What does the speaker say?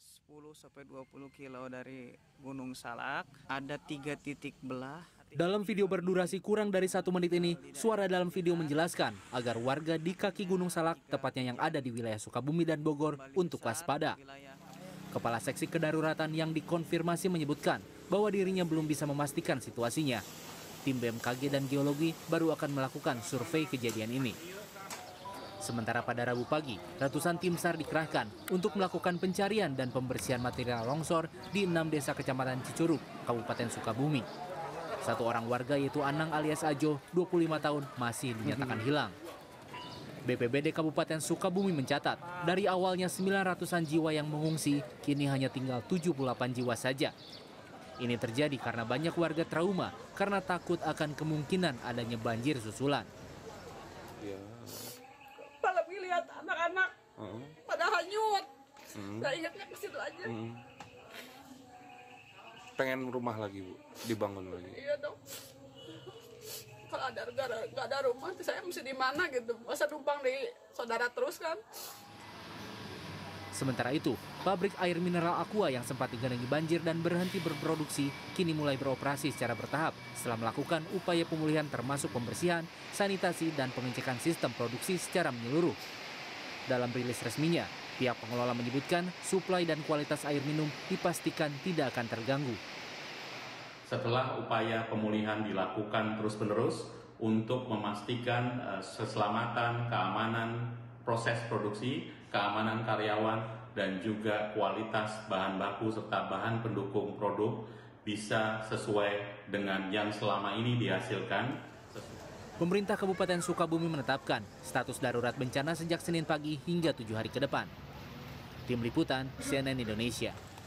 10-20 kilo dari Gunung Salak, ada 3 titik belah. Dalam video berdurasi kurang dari 1 menit ini, suara dalam video menjelaskan agar warga di kaki Gunung Salak, tepatnya yang ada di wilayah Sukabumi dan Bogor, untuk waspada. Kepala Seksi Kedaruratan yang dikonfirmasi menyebutkan bahwa dirinya belum bisa memastikan situasinya. Tim BMKG dan Geologi baru akan melakukan survei kejadian ini. Sementara pada Rabu pagi, ratusan tim SAR dikerahkan untuk melakukan pencarian dan pembersihan material longsor di 6 desa Kecamatan Cicurug, Kabupaten Sukabumi. 1 orang warga yaitu Anang alias Ajo, 25 tahun, masih dinyatakan hilang. BPBD Kabupaten Sukabumi mencatat, dari awalnya 900-an jiwa yang mengungsi, kini hanya tinggal 78 jiwa saja. Ini terjadi karena banyak warga trauma karena takut akan kemungkinan adanya banjir susulan. Ya. Lihat anak-anak pada hanyut, saya ingatnya ke situ aja. Pengen rumah lagi, Bu, dibangun lagi. Iya dong. Kalau nggak ada rumah, saya mesti di mana gitu? Masa numpang di saudara terus kan? Sementara itu, pabrik air mineral Aqua yang sempat digenangi banjir dan berhenti berproduksi kini mulai beroperasi secara bertahap setelah melakukan upaya pemulihan termasuk pembersihan, sanitasi, dan pengecekan sistem produksi secara menyeluruh. Dalam rilis resminya, pihak pengelola menyebutkan suplai dan kualitas air minum dipastikan tidak akan terganggu. Setelah upaya pemulihan dilakukan terus-menerus untuk memastikan keselamatan, keamanan, proses produksi, keamanan karyawan, dan juga kualitas bahan baku serta bahan pendukung produk bisa sesuai dengan yang selama ini dihasilkan. Pemerintah Kabupaten Sukabumi menetapkan status darurat bencana sejak Senin pagi hingga 7 hari ke depan. Tim Liputan CNN Indonesia.